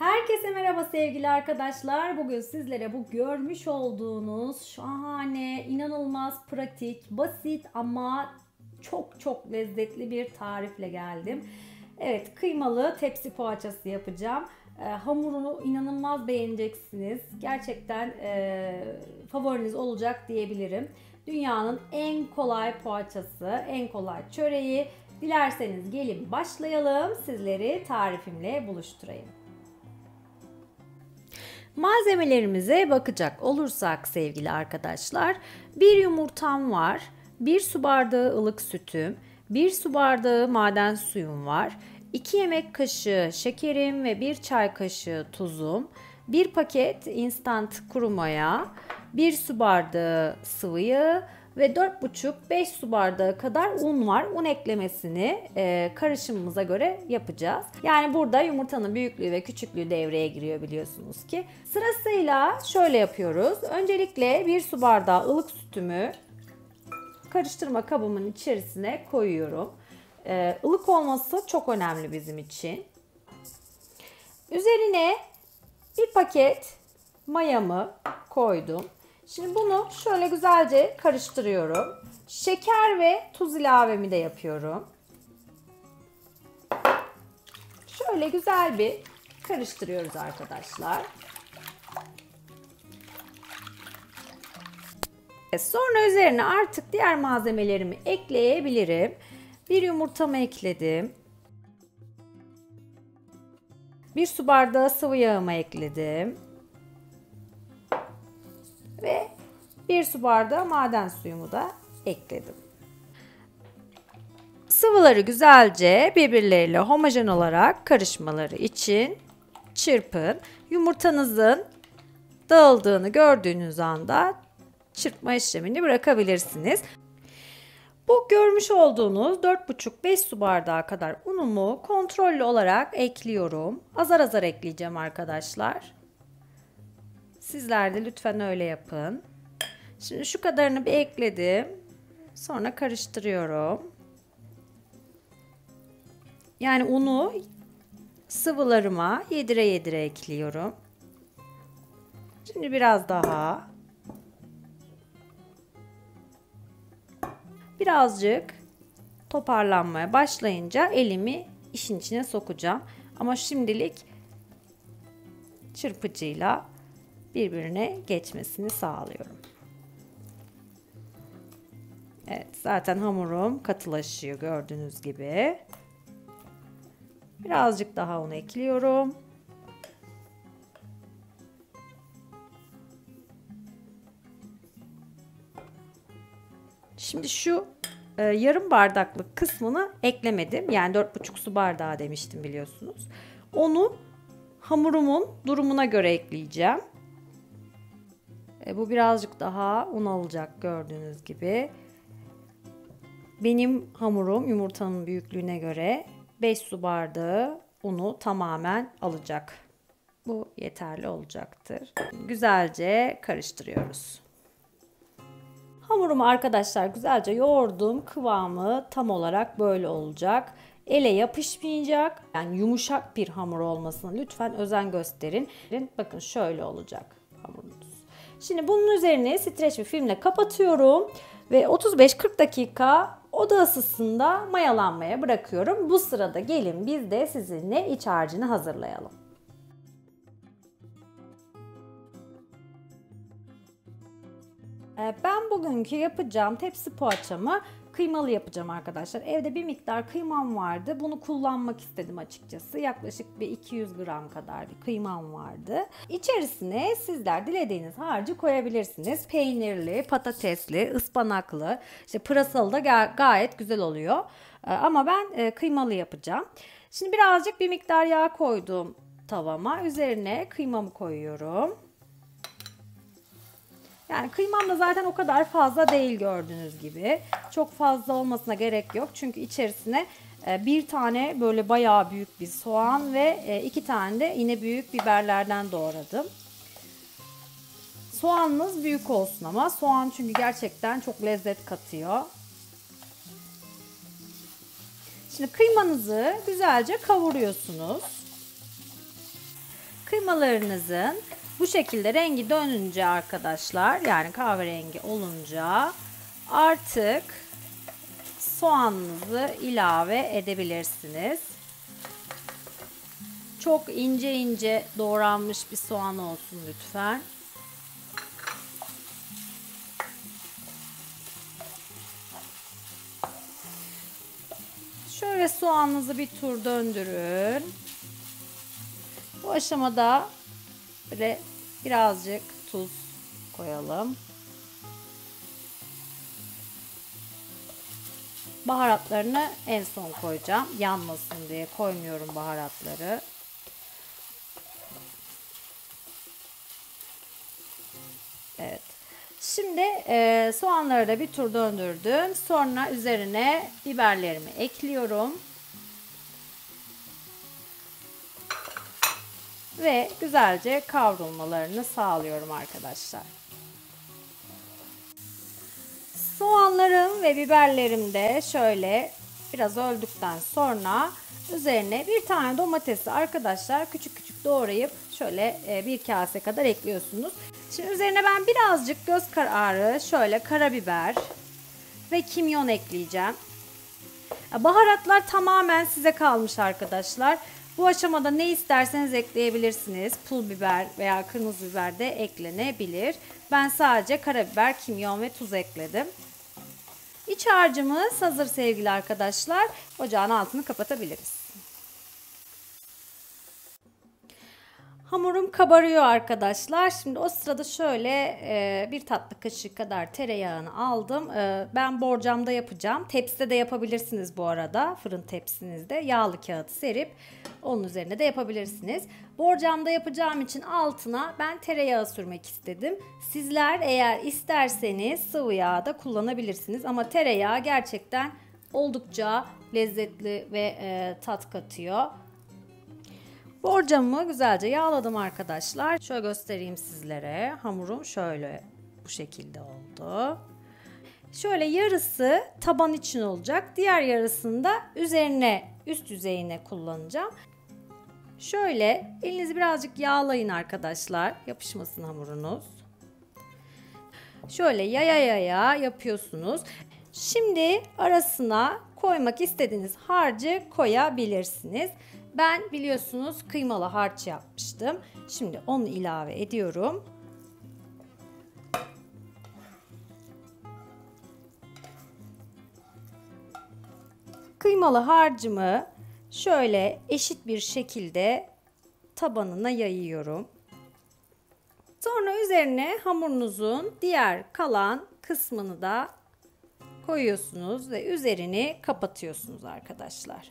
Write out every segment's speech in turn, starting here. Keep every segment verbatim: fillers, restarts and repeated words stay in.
Herkese merhaba sevgili arkadaşlar. Bugün sizlere bu görmüş olduğunuz şahane, inanılmaz pratik, basit ama çok çok lezzetli bir tarifle geldim. Evet, kıymalı tepsi poğaçası yapacağım. E, hamurunu inanılmaz beğeneceksiniz. Gerçekten e, favoriniz olacak diyebilirim. Dünyanın en kolay poğaçası, en kolay çöreği. Dilerseniz gelin başlayalım. Sizleri tarifimle buluşturayım. Malzemelerimize bakacak olursak sevgili arkadaşlar, bir yumurtam var, bir su bardağı ılık sütüm, bir su bardağı maden suyum var, iki yemek kaşığı şekerim ve bir çay kaşığı tuzum, bir paket instant kuru maya, bir su bardağı sıvı yağ ve dört buçuk beş su bardağı kadar un var. Un eklemesini e, karışımımıza göre yapacağız. Yani burada yumurtanın büyüklüğü ve küçüklüğü devreye giriyor, biliyorsunuz ki. Sırasıyla şöyle yapıyoruz. Öncelikle bir su bardağı ılık sütümü karıştırma kabımın içerisine koyuyorum. E, ılık olması çok önemli bizim için. Üzerine bir paket mayamı koydum. Şimdi bunu şöyle güzelce karıştırıyorum. Şeker ve tuz ilavemi de yapıyorum. Şöyle güzel bir karıştırıyoruz arkadaşlar. Sonra üzerine artık diğer malzemelerimi ekleyebilirim. Bir yumurtamı ekledim. Bir su bardağı sıvı yağımı ekledim. Ve bir su bardağı maden suyumu da ekledim. Sıvıları güzelce birbirleriyle homojen olarak karışmaları için çırpın. Yumurtanızın dağıldığını gördüğünüz anda çırpma işlemini bırakabilirsiniz. Bu görmüş olduğunuz dört buçuk beş su bardağı kadar unumu kontrollü olarak ekliyorum. Azar azar ekleyeceğim arkadaşlar. Sizler de lütfen öyle yapın. Şimdi şu kadarını bir ekledim. Sonra karıştırıyorum. Yani unu sıvılarıma yedire yedire ekliyorum. Şimdi biraz daha. Birazcık toparlanmaya başlayınca elimi işin içine sokacağım. Ama şimdilik çırpıcıyla birbirine geçmesini sağlıyorum. Evet, zaten hamurum katılaşıyor gördüğünüz gibi. Birazcık daha un ekliyorum. Şimdi şu e, yarım bardaklık kısmını eklemedim. Yani dört buçuk su bardağı demiştim, biliyorsunuz. Onu hamurumun durumuna göre ekleyeceğim. Bu birazcık daha un alacak gördüğünüz gibi. Benim hamurum yumurtanın büyüklüğüne göre beş su bardağı unu tamamen alacak. Bu yeterli olacaktır. Güzelce karıştırıyoruz. Hamurumu arkadaşlar güzelce yoğurdum. Kıvamı tam olarak böyle olacak. Ele yapışmayacak. Yani yumuşak bir hamur olmasına lütfen özen gösterin. Bakın şöyle olacak hamurumuz. Şimdi bunun üzerine streç bir filmle kapatıyorum ve otuz beş kırk dakika oda ısısında mayalanmaya bırakıyorum. Bu sırada gelin biz de sizinle iç harcını hazırlayalım. Ben bugünkü yapacağım tepsi poğaçamı kıymalı yapacağım arkadaşlar. Evde bir miktar kıymam vardı. Bunu kullanmak istedim açıkçası. Yaklaşık bir iki yüz gram kadar bir kıymam vardı. İçerisine sizler dilediğiniz harcı koyabilirsiniz. Peynirli, patatesli, ıspanaklı, işte pırasalı da gayet güzel oluyor. Ama ben kıymalı yapacağım. Şimdi birazcık bir miktar yağ koydum tavama. Üzerine kıymamı koyuyorum. Yani kıymam da zaten o kadar fazla değil gördüğünüz gibi. Çok fazla olmasına gerek yok. Çünkü içerisine bir tane böyle bayağı büyük bir soğan ve iki tane de yine büyük biberlerden doğradım. Soğanınız büyük olsun ama. Soğan çünkü gerçekten çok lezzet katıyor. Şimdi kıymanızı güzelce kavuruyorsunuz. Kıymalarınızın bu şekilde rengi dönünce arkadaşlar, yani kahverengi olunca artık soğanınızı ilave edebilirsiniz. Çok ince ince doğranmış bir soğan olsun lütfen. Şöyle soğanınızı bir tur döndürün. Bu aşamada böyle birazcık tuz koyalım. Baharatlarını en son koyacağım. Yanmasın diye koymuyorum baharatları. Evet. Şimdi e, soğanları da bir tur döndürdüm. Sonra üzerine biberlerimi ekliyorum. Ve güzelce kavrulmalarını sağlıyorum arkadaşlar. Soğanlarım ve biberlerim de şöyle biraz öldükten sonra üzerine bir tane domatesi arkadaşlar küçük küçük doğrayıp şöyle bir kase kadar ekliyorsunuz. Şimdi üzerine ben birazcık göz kararı şöyle karabiber ve kimyon ekleyeceğim. Baharatlar tamamen size kalmış arkadaşlar. Bu aşamada ne isterseniz ekleyebilirsiniz. Pul biber veya kırmızı biber de eklenebilir. Ben sadece karabiber, kimyon ve tuz ekledim. İç harcımız hazır sevgili arkadaşlar. Ocağın altını kapatabiliriz. Hamurum kabarıyor arkadaşlar. Şimdi o sırada şöyle bir tatlı kaşığı kadar tereyağını aldım. Ben borcamda yapacağım. Tepside de yapabilirsiniz bu arada. Fırın tepsinizde yağlı kağıt serip onun üzerine de yapabilirsiniz. Borcamda yapacağım için altına ben tereyağı sürmek istedim. Sizler eğer isterseniz sıvı yağ da kullanabilirsiniz. Ama tereyağı gerçekten oldukça lezzetli ve tat katıyor. Borcamımı güzelce yağladım arkadaşlar. Şöyle göstereyim sizlere. Hamurum şöyle bu şekilde oldu. Şöyle yarısı taban için olacak. Diğer yarısını da üzerine, üst yüzeyine kullanacağım. Şöyle elinizi birazcık yağlayın arkadaşlar. Yapışmasın hamurunuz. Şöyle yaya yaya yapıyorsunuz. Şimdi arasına koymak istediğiniz harcı koyabilirsiniz. Ben biliyorsunuz kıymalı harç yapmıştım. Şimdi onu ilave ediyorum. Kıymalı harcımı şöyle eşit bir şekilde tabanına yayıyorum. Sonra üzerine hamurunuzun diğer kalan kısmını da koyuyorsunuz ve üzerini kapatıyorsunuz arkadaşlar.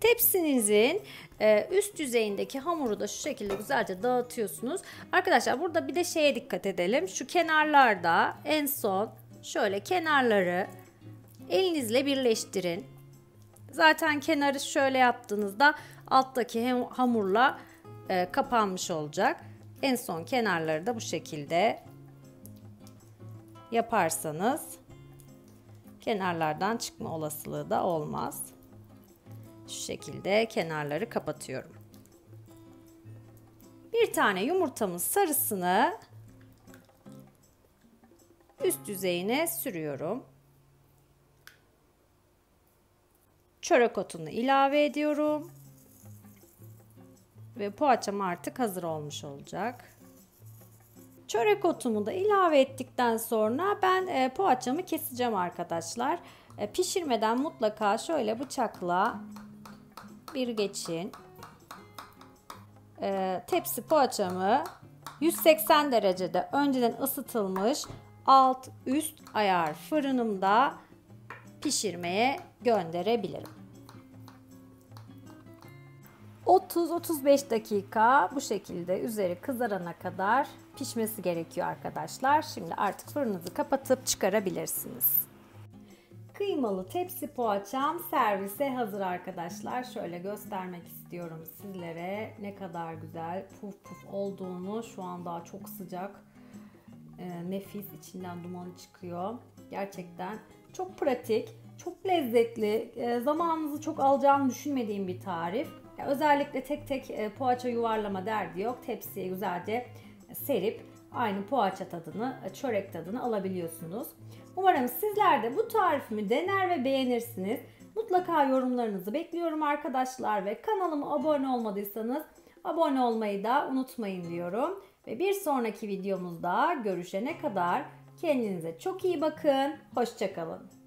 Tepsinizin üst yüzeyindeki hamuru da şu şekilde güzelce dağıtıyorsunuz. Arkadaşlar burada bir de şeye dikkat edelim. Şu kenarlarda en son şöyle kenarları elinizle birleştirin. Zaten kenarı şöyle yaptığınızda alttaki hamurla kapanmış olacak. En son kenarları da bu şekilde yaparsanız kenarlardan çıkma olasılığı da olmaz. Şu şekilde kenarları kapatıyorum. Bir tane yumurtamın sarısını üst yüzeyine sürüyorum. Çörek otunu ilave ediyorum. Ve poğaçam artık hazır olmuş olacak. Çörek otumu da ilave ettikten sonra ben poğaçamı keseceğim arkadaşlar. Pişirmeden mutlaka şöyle bıçakla bir geçin. E, tepsi poğaçamı yüz seksen derecede önceden ısıtılmış alt üst ayar fırınımda pişirmeye gönderebilirim. otuz otuz beş dakika bu şekilde üzeri kızarana kadar pişmesi gerekiyor arkadaşlar. Şimdi artık fırınınızı kapatıp çıkarabilirsiniz. Kıymalı tepsi poğaçam servise hazır arkadaşlar. Şöyle göstermek istiyorum sizlere ne kadar güzel puf puf olduğunu. Şu an daha çok sıcak, e, nefis, içinden dumanı çıkıyor. Gerçekten çok pratik Çok lezzetli, zamanınızı çok alacağını düşünmediğim bir tarif. Özellikle tek tek poğaça yuvarlama derdi yok. Tepsiye güzelce serip aynı poğaça tadını, çörek tadını alabiliyorsunuz. Umarım sizler de bu tarifimi dener ve beğenirsiniz. Mutlaka yorumlarınızı bekliyorum arkadaşlar ve kanalıma abone olmadıysanız abone olmayı da unutmayın diyorum. Ve bir sonraki videomuzda görüşene kadar kendinize çok iyi bakın. Hoşça kalın.